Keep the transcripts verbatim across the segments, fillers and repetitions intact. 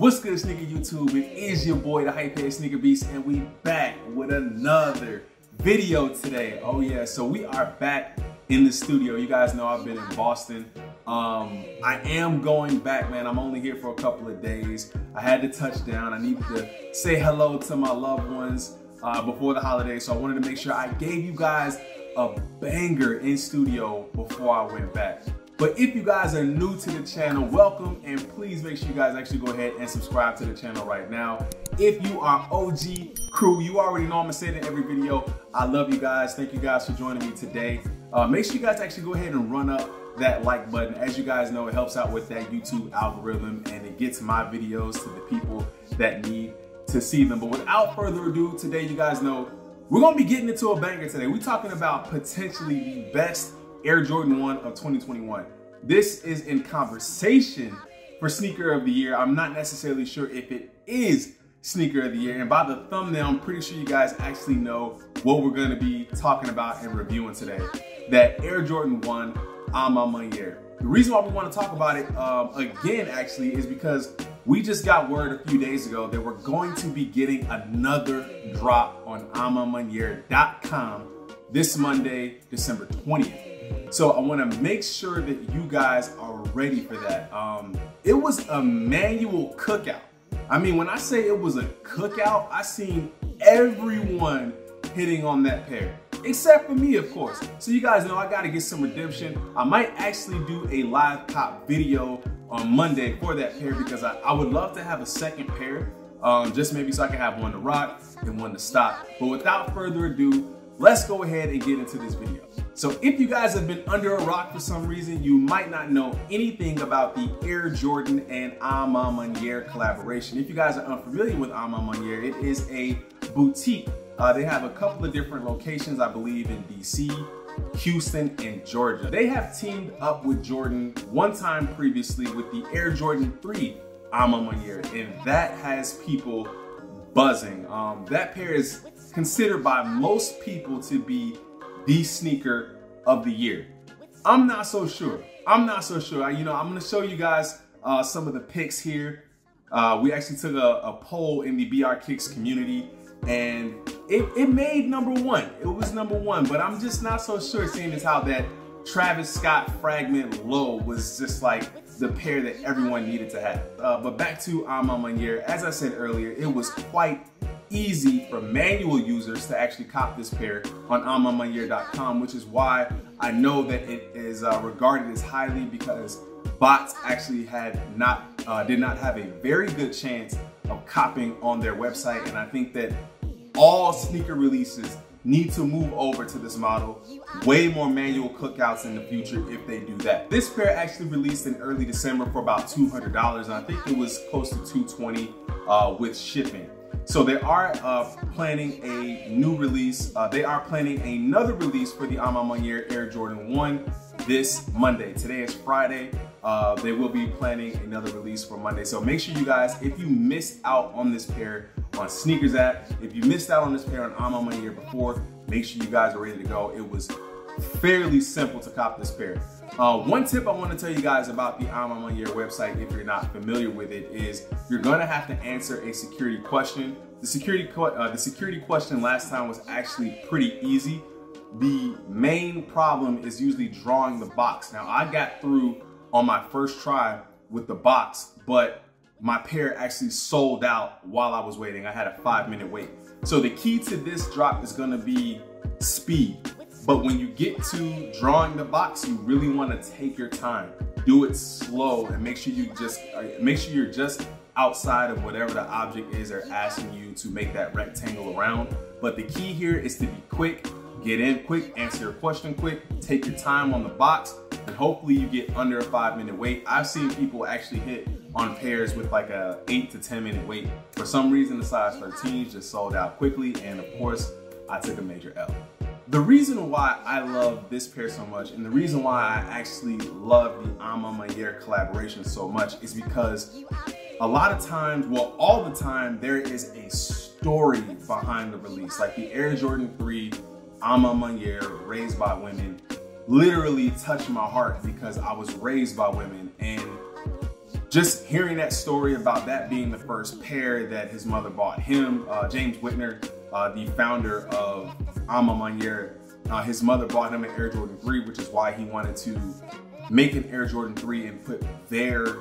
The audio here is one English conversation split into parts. What's good, sneaker YouTube? It is your boy, the Hype Head Sneaker Beast, and we back with another video today. Oh yeah, so we are back in the studio. You guys know I've been in Boston. Um, I am going back, man. I'm only here for a couple of days. I had to touch down. I needed to say hello to my loved ones uh, before the holidays, so I wanted to make sure I gave you guys a banger in studio before I went back. But if you guys are new to the channel, welcome, and please make sure you guys actually go ahead and subscribe to the channel right now. If you are O G crew, you already know I'm gonna say it in every video. I love you guys. Thank you guys for joining me today. Uh, make sure you guys actually go ahead and run up that like button. As you guys know, it helps out with that YouTube algorithm and it gets my videos to the people that need to see them. But without further ado, today you guys know we're gonna be getting into a banger today. We're talking about potentially the best Air Jordan one of twenty twenty-one. This is in conversation for Sneaker of the Year. I'm not necessarily sure if it is Sneaker of the Year, and by the thumbnail, I'm pretty sure you guys actually know what we're gonna be talking about and reviewing today. That Air Jordan one, A Ma Maniere. The reason why we wanna talk about it um, again, actually, is because we just got word a few days ago that we're going to be getting another drop on A Ma Maniere dot com this Monday, December twentieth. So I want to make sure that you guys are ready for that. Um, it was a manual cookout. I mean, when I say it was a cookout, I seen everyone hitting on that pair, except for me, of course. So you guys know I got to get some redemption. I might actually do a live pop video on Monday for that pair because I, I would love to have a second pair, um, just maybe so I can have one to rock and one to stop. But without further ado, let's go ahead and get into this video. So if you guys have been under a rock for some reason, you might not know anything about the Air Jordan and AMaManiere collaboration. If you guys are unfamiliar with AMaManiere, it is a boutique. Uh, they have a couple of different locations, I believe in D C, Houston, and Georgia. They have teamed up with Jordan one time previously with the Air Jordan three AMaManiere, and that has people buzzing. Um, that pair is considered by most people to be the sneaker of the year. I'm not so sure. I'm not so sure. I, you know, I'm gonna show you guys uh, some of the picks here. Uh, we actually took a, a poll in the B R Kicks community, and it, it made number one. It was number one, but I'm just not so sure, seeing as how that Travis Scott fragment low was just like the pair that everyone needed to have. Uh, but back to AMaManiere, as I said earlier, it was quite easy for manual users to actually cop this pair on A Ma Maniere dot com, which is why I know that it is uh, regarded as highly, because bots actually had not uh, did not have a very good chance of copying on their website, and I think that all sneaker releases need to move over to this model. Way more manual cookouts in the future if they do that. This pair actually released in early December for about two hundred dollars, and I think it was close to two hundred twenty dollars uh, with shipping. So they are uh, planning a new release. Uh, they are planning another release for the AMaManiere Air Jordan one this Monday. Today is Friday. Uh, they will be planning another release for Monday. So make sure you guys, if you missed out on this pair on Sneakers app, if you missed out on this pair on AMaManiere before, make sure you guys are ready to go. It was fairly simple to cop this pair. Uh, one tip I want to tell you guys about the AMaManiere website, if you're not familiar with it, is you're gonna have to answer a security question. The security uh, the security question last time was actually pretty easy. The main problem is usually drawing the box. Now I got through on my first try with the box, but my pair actually sold out while I was waiting. I had a five minute wait. So the key to this drop is gonna be speed. But when you get to drawing the box, you really want to take your time. Do it slow and make sure you just uh, make sure you're just outside of whatever the object is they're asking you to make that rectangle around. But the key here is to be quick, get in quick, answer your question quick, take your time on the box, and hopefully you get under a five minute wait. I've seen people actually hit on pairs with like a eight to ten minute wait. For some reason, the size thirteens just sold out quickly, and of course, I took a major L. The reason why I love this pair so much, and the reason why I actually love the AMaManiere collaboration so much, is because a lot of times, well, all the time, there is a story behind the release. Like the Air Jordan three AMaManiere Raised by Women literally touched my heart because I was raised by women, and just hearing that story about that being the first pair that his mother bought him, uh, James Whitner, uh, the founder of A Ma Maniere, uh, his mother bought him an Air Jordan three, which is why he wanted to make an Air Jordan three and put their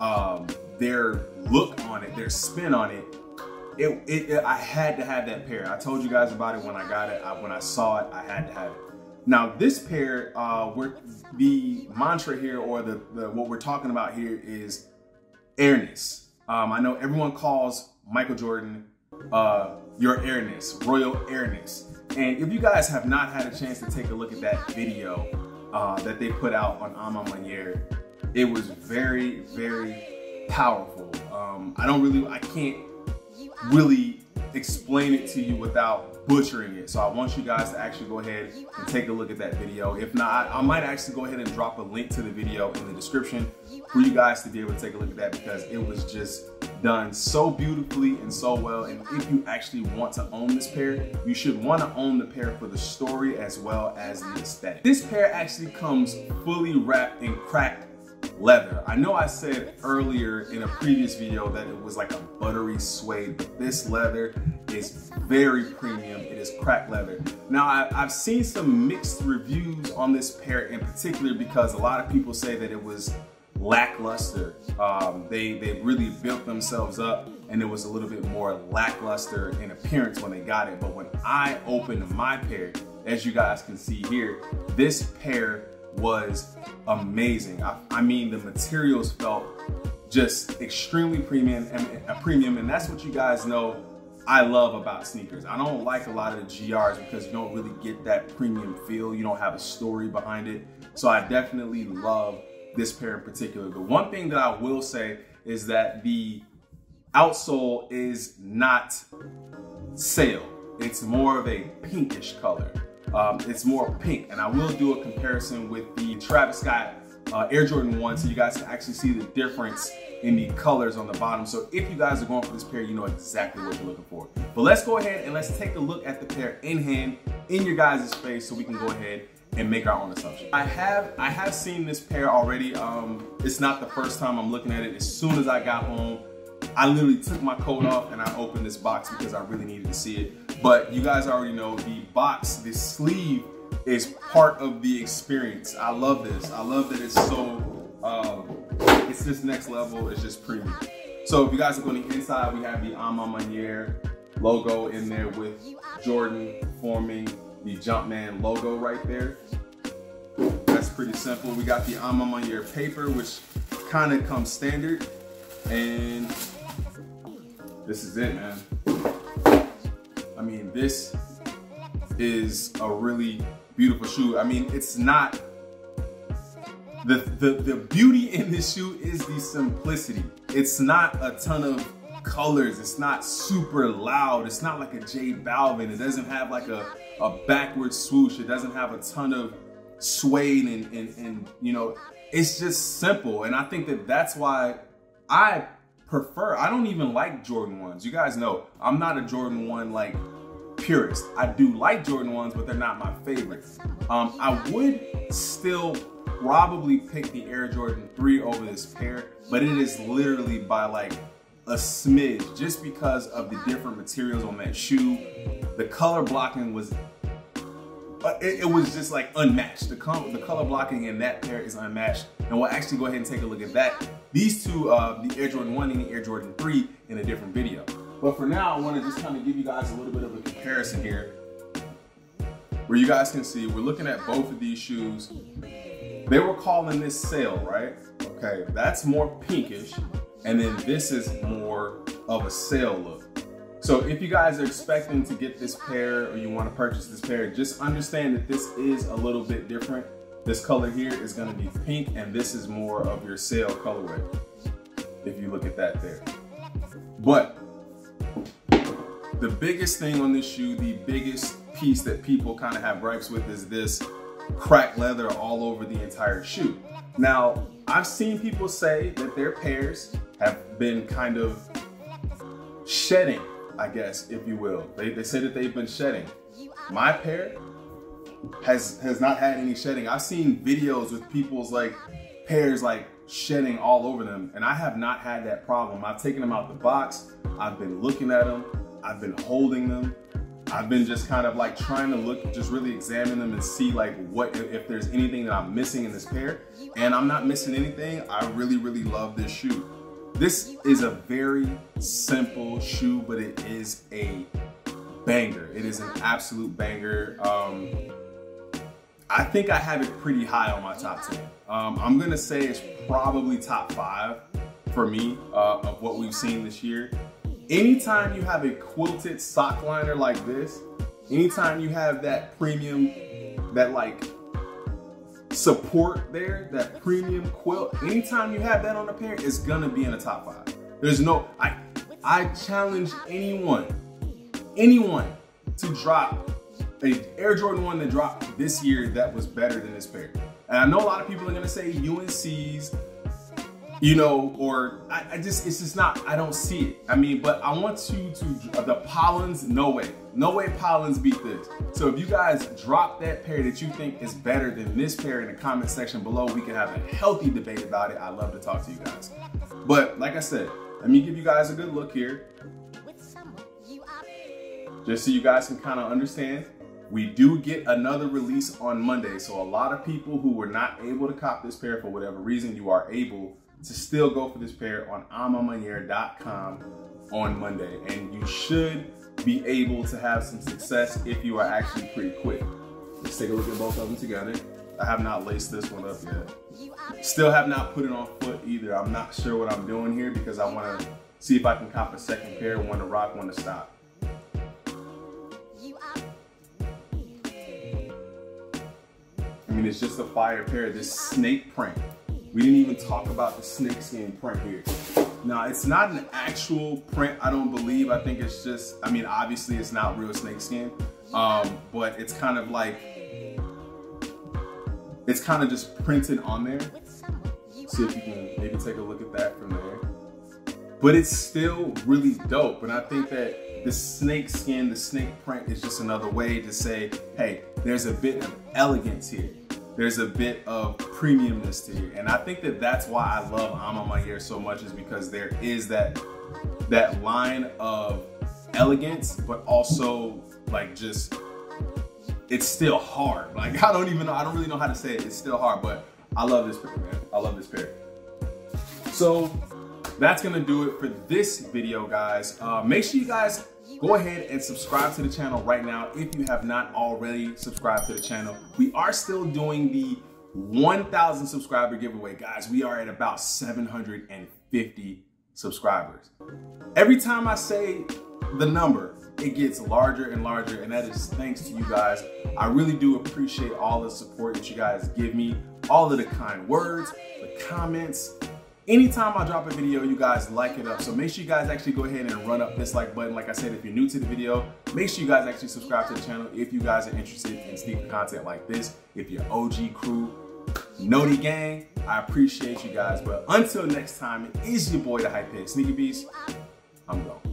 um, their look on it, their spin on it. It, it, it. I had to have that pair. I told you guys about it when I got it. I, when I saw it, I had to have it. Now this pair, uh, we're, the mantra here, or the, the what we're talking about here, is airness. Um, I know everyone calls Michael Jordan uh, your airness, royal airness. And if you guys have not had a chance to take a look at that video uh, that they put out on A Ma Maniere, it was very, very powerful. Um, I don't really, I can't really explain it to you without butchering it. So I want you guys to actually go ahead and take a look at that video. If not, I might actually go ahead and drop a link to the video in the description for you guys to be able to take a look at that, because it was just done so beautifully and so well. And if you actually want to own this pair, you should want to own the pair for the story as well as the aesthetic. This pair actually comes fully wrapped in cracked leather. I know I said earlier in a previous video that it was like a buttery suede, but this leather is very premium. It is cracked leather. Now I, I've seen some mixed reviews on this pair in particular, because a lot of people say that it was lackluster. Um, they, they really built themselves up and it was a little bit more lackluster in appearance when they got it. But when I opened my pair, as you guys can see here, this pair was amazing. I, I mean, the materials felt just extremely premium, and a premium, and that's what you guys know I love about sneakers. I don't like a lot of the G Rs because you don't really get that premium feel. You don't have a story behind it. So I definitely love this pair in particular. The one thing that I will say is that the outsole is not sail. It's more of a pinkish color. Um, it's more pink, and I will do a comparison with the Travis Scott uh, Air Jordan one, so you guys can actually see the difference in the colors on the bottom. So if you guys are going for this pair, you know exactly what you're looking for. But let's go ahead and let's take a look at the pair in hand, in your guys' face, so we can go ahead and make our own assumption. I have I have seen this pair already. Um, it's not the first time I'm looking at it. As soon as I got home, I literally took my coat off and I opened this box because I really needed to see it. But you guys already know the box, this sleeve is part of the experience. I love this. I love that it's so, um, it's this next level, it's just premium. So if you guys are going inside, we have the A Ma Maniere logo in there with Jordan forming the Jumpman logo right there. That's pretty simple. We got the A Ma Maniere paper, which kind of comes standard. And this is it, man. I mean, this is a really beautiful shoe. I mean, it's not, the, the, the beauty in this shoe is the simplicity. It's not a ton of colors. It's not super loud. It's not like a J Balvin. It doesn't have like a, a backwards swoosh. It doesn't have a ton of suede and, and, and, you know, it's just simple. And I think that that's why I prefer, I don't even like Jordan ones. You guys know, I'm not a Jordan one like purist. I do like Jordan ones, but they're not my favorites. Um, I would still probably pick the Air Jordan three over this pair, but it is literally by like a smidge, just because of the different materials on that shoe. The color blocking was, it, it was just like unmatched. The, the color blocking in that pair is unmatched. And we'll actually go ahead and take a look at that. These two, uh, the Air Jordan one and the Air Jordan three, in a different video. But for now, I wanna just kind of give you guys a little bit of a comparison here, where you guys can see, we're looking at both of these shoes. They were calling this sail, right? Okay, that's more pinkish. And then this is more of a sail look. So if you guys are expecting to get this pair, or you wanna purchase this pair, just understand that this is a little bit different. This color here is gonna be pink, and this is more of your sail colorway, if you look at that there. But the biggest thing on this shoe, the biggest piece that people kind of have gripes with, is this cracked leather all over the entire shoe. Now, I've seen people say that their pairs have been kind of shedding, I guess, if you will. They, they say that they've been shedding. My pair has has not had any shedding. I've seen videos with people's like pairs like shedding all over them, and I have not had that problem. I've taken them out the box, I've been looking at them, I've been holding them, I've been just kind of like trying to look, just really examine them and see like what, if there's anything that I'm missing in this pair, and I'm not missing anything. I really, really love this shoe. This is a very simple shoe, but it is a banger. It is an absolute banger. Um, I think I have it pretty high on my top ten. Um, I'm gonna say it's probably top five for me uh, of what we've seen this year. Anytime you have a quilted sock liner like this, anytime you have that premium, that like support there, that premium quilt, anytime you have that on a pair, it's gonna be in the top five. There's no, I, I challenge anyone, anyone to drop a Air Jordan one that dropped this year that was better than this pair. And I know a lot of people are gonna say U N C's, you know, or I, I just, it's just not, I don't see it. I mean, but I want you to, the Pollens, no way. No way Pollens beat this. So if you guys drop that pair that you think is better than this pair in the comment section below, we can have a healthy debate about it. I love to talk to you guys. But like I said, let me give you guys a good look here. Just so you guys can kind of understand. We do get another release on Monday. So a lot of people who were not able to cop this pair for whatever reason, you are able to still go for this pair on A Ma Maniere dot com on Monday. And you should be able to have some success if you are actually pretty quick. Let's take a look at both of them together. I have not laced this one up yet. Still have not put it on foot either. I'm not sure what I'm doing here because I want to see if I can cop a second pair, one to rock, one to stop. I mean, it's just a fire pair, this snake print. We didn't even talk about the snakeskin print here. Now, it's not an actual print, I don't believe. I think it's just, I mean, obviously it's not real snakeskin, um, but it's kind of like, it's kind of just printed on there. See if you can maybe take a look at that from there. But it's still really dope, and I think that the snake skin, the snake print is just another way to say, hey, there's a bit of elegance here. There's a bit of premiumness to here. And I think that that's why I love AMaManiere so much, is because there is that, that line of elegance, but also like just, it's still hard. Like, I don't even know, I don't really know how to say it. It's still hard, but I love this pair, man. I love this pair. So that's gonna do it for this video, guys. Uh, make sure you guys go ahead and subscribe to the channel right now if you have not already subscribed to the channel. We are still doing the one thousand subscriber giveaway, guys. We are at about seven hundred fifty subscribers. Every time I say the number, it gets larger and larger, and that is thanks to you guys. I really do appreciate all the support that you guys give me, all of the kind words, the comments. Anytime I drop a video, you guys like it up. So make sure you guys actually go ahead and run up this like button. Like I said, if you're new to the video, make sure you guys actually subscribe to the channel if you guys are interested in sneaker content like this. If you're O G crew, Noti gang, I appreciate you guys. But until next time, it is your boy, the Hype Head Sneaker Beast. I'm gone.